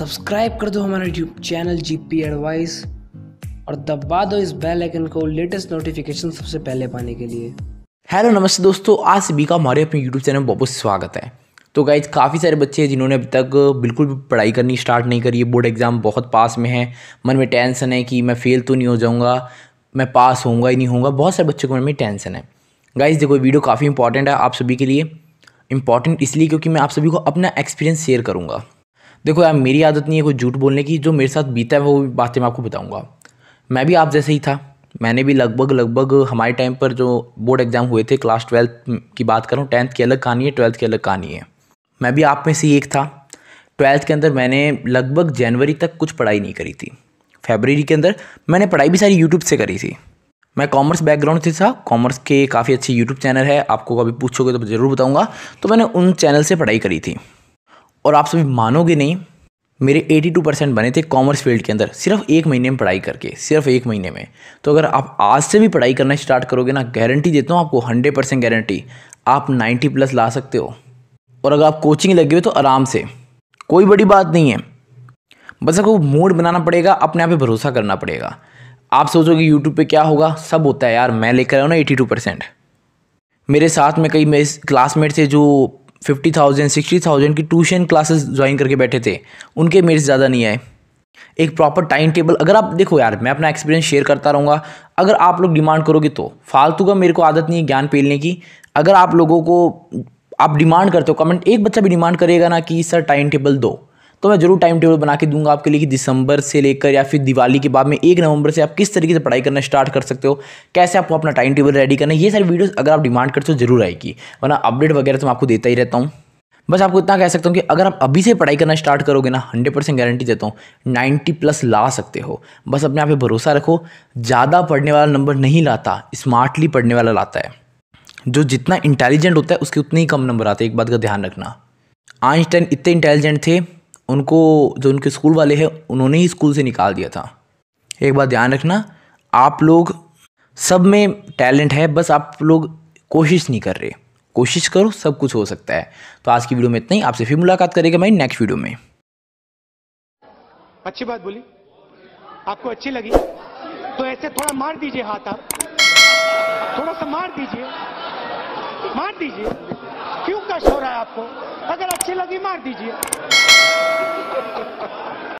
Subscribe कर दो हमारा यूट्यूब चैनल जीपी एडवाइस और दबा दो इस बेल आइकन को लेटेस्ट नोटिफिकेशन सबसे पहले पाने के लिए। हेलो नमस्ते दोस्तों, आज सभी का हमारे अपने यूट्यूब चैनल में बहुत स्वागत है। तो गाइज काफ़ी सारे बच्चे हैं जिन्होंने अभी तक बिल्कुल भी पढ़ाई करनी स्टार्ट नहीं करी है। बोर्ड एग्ज़ाम बहुत पास में है, मन में टेंशन है कि मैं फेल तो नहीं हो जाऊँगा, मैं पास होऊंगा ही नहीं होऊंगा। बहुत सारे बच्चों को मन में टेंशन है। गाइज देखो वीडियो काफ़ी इंपॉर्टेंट है आप सभी के लिए। इंपॉर्टेंट इसलिए क्योंकि मैं आप सभी को अपना एक्सपीरियंस शेयर करूँगा। देखो यार, मेरी आदत नहीं है कोई झूठ बोलने की, जो मेरे साथ बीता है वो बातें मैं आपको बताऊँगा। मैं भी आप जैसे ही था, मैंने भी लगभग हमारे टाइम पर जो बोर्ड एग्ज़ाम हुए थे, क्लास 12 की बात करूँ, 10th की अलग कहानी है, 12th की अलग कहानी है। मैं भी आप में से एक था। 12th के अंदर मैंने लगभग जनवरी तक कुछ पढ़ाई नहीं करी थी। फरवरी के अंदर मैंने पढ़ाई भी सारी यूट्यूब से करी थी। मैं कॉमर्स बैकग्राउंड से था, कॉमर्स के काफ़ी अच्छे यूट्यूब चैनल है, आपको कभी पूछोगे तो ज़रूर बताऊँगा। तो मैंने उन चैनल से पढ़ाई करी थी और आप सभी मानोगे नहीं, मेरे 82% बने थे कॉमर्स फील्ड के अंदर, सिर्फ एक महीने में पढ़ाई करके, सिर्फ एक महीने में। तो अगर आप आज से भी पढ़ाई करना स्टार्ट करोगे ना, गारंटी देता हूँ आपको, 100% गारंटी आप 90+ ला सकते हो। और अगर आप कोचिंग लगे हो तो आराम से, कोई बड़ी बात नहीं है, बस आपको मूड बनाना पड़ेगा, अपने आप पर भरोसा करना पड़ेगा। आप सोचोगे यूट्यूब पर क्या होगा, सब होता है यार। मैं लेकर आया हूँ ना 82%। मेरे साथ में कई मेरे क्लासमेट थे जो 50,000 60,000 की ट्यूशन क्लासेस ज्वाइन करके बैठे थे, उनके मेरे ज़्यादा नहीं आए। एक प्रॉपर टाइम टेबल, अगर आप देखो यार, मैं अपना एक्सपीरियंस शेयर करता रहूँगा, अगर आप लोग डिमांड करोगे तो। फालतू का मेरे को आदत नहीं है ज्ञान पेलने की। अगर आप लोगों को आप डिमांड करते हो, कमेंट एक बच्चा भी डिमांड करेगा ना कि सर टाइम टेबल दो, तो मैं ज़रूर टाइम टेबल बना के दूंगा आपके लिए कि दिसंबर से लेकर या फिर दिवाली के बाद में 1 नवंबर से आप किस तरीके से पढ़ाई करना स्टार्ट कर सकते हो, कैसे आपको अपना टाइम टेबल रेडी करना है। ये सारी वीडियोस अगर आप डिमांड करते हो जरूर आएगी, वरना अपडेट वगैरह तो मैं आपको देता ही रहता हूँ। बस आपको इतना कह सकता हूँ कि अगर आप अभी से पढ़ाई करना स्टार्ट करोगे ना, 100% गारंटी देता हूँ 90+ ला सकते हो। बस अपने आप पर भरोसा रखो। ज़्यादा पढ़ने वाला नंबर नहीं लाता, स्मार्टली पढ़ने वाला लाता है। जो जितना इंटेलिजेंट होता है उसके उतने ही कम नंबर आते हैं, एक बात का ध्यान रखना। आइंस्टाइन इतने इंटेलिजेंट थे, उनको जो उनके स्कूल वाले हैं उन्होंने ही स्कूल से निकाल दिया था। एक बात ध्यान रखना, आप लोग सब में टैलेंट है, बस आप लोग कोशिश नहीं कर रहे। कोशिश करो, सब कुछ हो सकता है। तो आज की वीडियो में इतना ही, आपसे फिर मुलाकात करेंगे मैं नेक्स्ट वीडियो में। अच्छी बात बोली, आपको अच्छी लगी तो ऐसे थोड़ा मार दीजिए, हाथ आप थोड़ा सा मार दीजिए, मार दीजिए। क्यों कष्ट हो रहा है आपको? अगर अच्छी लगी मार दीजिए।